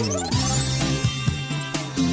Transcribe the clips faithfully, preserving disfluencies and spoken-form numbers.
สวัสดีครับอร่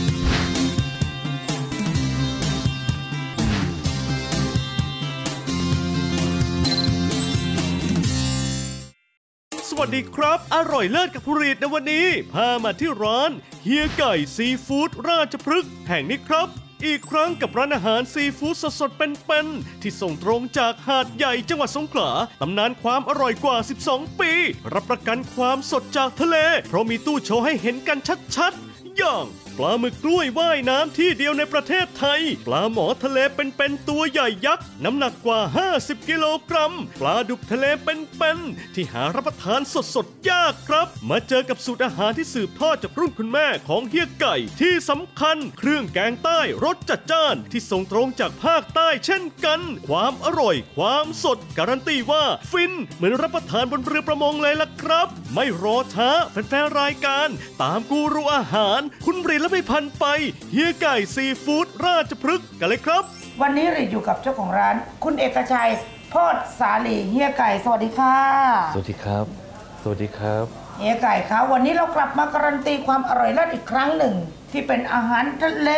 อยเลิศกับภูรีดในวันนี้พามาที่ร้านเฮียไก่ซีฟู้ดราชพฤกษ์แห่งนี้ครับอีกครั้งกับร้านอาหารซีฟู้ดสดๆเป็นๆที่ส่งตรงจากหาดใหญ่จังหวัดสงขลาตำนานความอร่อยกว่าสิบสองปีรับประกันความสดจากทะเลเพราะมีตู้โชว์ให้เห็นกันชัดๆอย่างปลาหมึกกล้วยว่ายน้ำที่เดียวในประเทศไทยปลาหมอทะเลเป็นๆตัวใหญ่ยักษ์น้ำหนักกว่าห้าสิบกิโลกรัมปลาดุกทะเลเป็นๆที่หารับประทานสดๆยากครับมาเจอกับสูตรอาหารที่สืบทอดจากรุ่นคุณแม่ของเฮียไก่ที่สำคัญเครื่องแกงใต้รสจัดจ้านที่ส่งตรงจากภาคใต้เช่นกันความอร่อยความสดการันตีว่าฟินเหมือนรับประทานบนเรือประมงเลยล่ะครับไม่รอช้าแฟนๆรายการตามกูรูอาหารคุณรีไปพันไปเฮียไก่ซีฟู้ดราชพฤกษ์กันเลยครับวันนี้เราอยู่กับเจ้าของร้านคุณเอกชัยโพธิ์สาลีเฮียไก่สวัสดีค่ะสวัสดีครับสวัสดีครับเฮียไก่คะวันนี้เรากลับมาการันตีความอร่อยเลิศอีกครั้งหนึ่งที่เป็นอาหารทะเล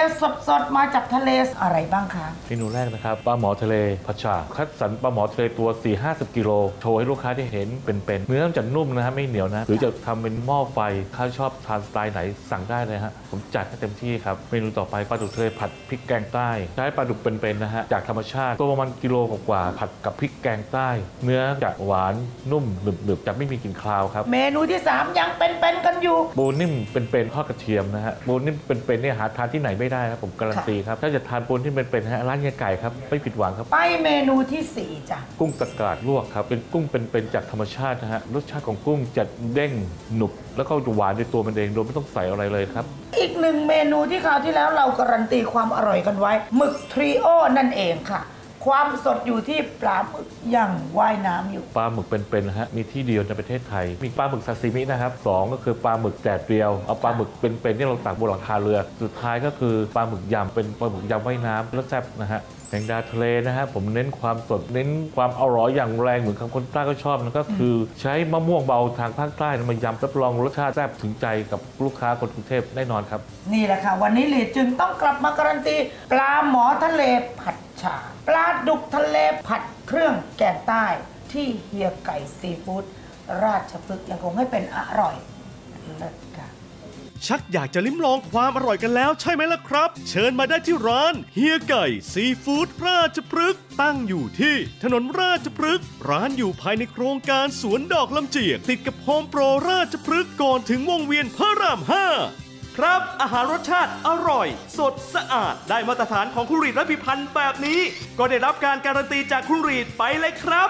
สดๆมาจากทะเลอะไรบ้างคะเมนูแรกนะครับปลาหมอทะเลผัดฉ่าคัดสรรปลาหมอทะเลตัว สี่ถึงห้าสิบ กิโลโชว์ให้ลูกค้าได้เห็นเป็นๆเนื้อจะนุ่มนะฮะไม่เหนียวนะหรือจะทำเป็นหม้อไฟถ้าชอบทานสไตล์ไหนสั่งได้เลยฮะผมจัดให้เต็มที่ครับเมนูต่อไปปลาดุกทะเลผัดพริกแกงใต้ใช้ปลาดุกเป็นๆนะฮะจากธรรมชาติตัวประมาณกิโลกว่าผัดกับพริกแกงใต้เนื้อจะหวานนุ่มหนึบๆจะไม่มีกลิ่นคาวครับเมนูที่สามยังเป็นๆกันอยู่ปูนิ่มเป็นๆทอดกระเทียมนะฮะปูนิ่มเป็นๆเนี่ยหาทานที่ไหนไม่ได้ครับผมการันตีครับถ้าจะทานปูนที่เป็นๆฮะร้านเฮียไก่ครับไม่ผิดหวังครับไปเมนูที่สี่จ้ะกุ้งตะกร้าลวกครับเป็นกุ้งเป็นๆจากธรรมชาตินะฮะรสชาติของกุ้งจะเด้งหนุบแล้วก็หวานในตัวมันเองโดยไม่ต้องใส่อะไรเลยครับอีกหนึ่งเมนูที่คราวที่แล้วเราการันตีความอร่อยกันไว้หมึกทริโอนั่นเองค่ะความสดอยู่ที่ปลาหมึกย่างว่ายน้ำอยู่ปลาหมึกเป็นๆฮะมีที่เดียวในประเทศไทยมีปลาหมึกซาซิมินะครับสองก็คือปลาหมึกแดดเดียวเอาปลาหมึกเป็นๆที่เราตักบนหลังคาเรือสุดท้ายก็คือปลาหมึกยำเป็นปลาหมึกยำว่ายน้ำแล้วแซ่บนะฮะแมงดาทะเลนะฮะผมเน้นความสดเน้นความอร่อยอย่างแรงเหมือนคำคนใต้ก็ชอบนั่นก็คือใช้มะม่วงเบาทางภาคใต้มายำรับรองรสชาติแซ่บถึงใจกับลูกค้าคนกรุงเทพแน่นอนครับนี่แหละค่ะวันนี้หลีจึงต้องกลับมาการันตีปลาหมอทะเลผัดฉ่าปลาดุกทะเลผัดเครื่องแกงใต้ที่เฮียไก่ซีฟู้ดราชพฤกษ์ยังคงให้เป็นอร่อยเลิศค่ะชักอยากจะลิ้มลองความอร่อยกันแล้วใช่ไหมล่ะครับเชิญมาได้ที่ร้านเฮียไก่ซีฟู้ดราชพฤกษ์ตั้งอยู่ที่ถนนราชพฤกษ์ร้านอยู่ภายในโครงการสวนดอกลำเจียกติดกับโฮมโปรราชพฤกษ์ก่อนถึงวงเวียนพระรามห้าครับอาหารรสชาติอร่อยสดสะอาดได้มาตรฐานของคุณรีดและพิพันธ์แบบนี้ก็ได้รับการการันตีจากคุณรีดไปเลยครับ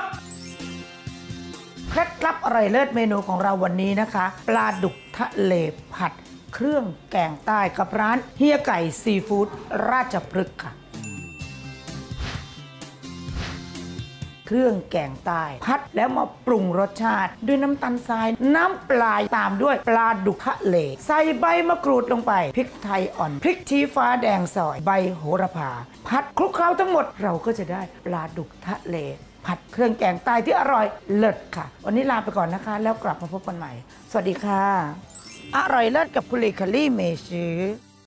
เคล็ดลับอร่อยเลิศเมนูของเราวันนี้นะคะปลาดุกทะเลผัดเครื่องแกงใต้กับร้านเฮียไก่ซีฟู้ดราชพฤกษ์ค่ะเครื่องแกงใต้พัดแล้วมาปรุงรสชาติด้วยน้ำตาลทรายน้ำปลาตามด้วยปลาดุกทะเลใส่ใบมะกรูดลงไปพริกไทยอ่อนพริกชี้ฟ้าแดงซอยใบโหระพาพัดคลุกเคล้าทั้งหมดเราก็จะได้ปลาดุกทะเลผัดเครื่องแกงใต้ที่อร่อยเลิศค่ะวันนี้ลาไปก่อนนะคะแล้วกลับมาพบกันใหม่สวัสดีค่ะอร่อยเลิศกับคุณลีคัลลี่เมชื้อ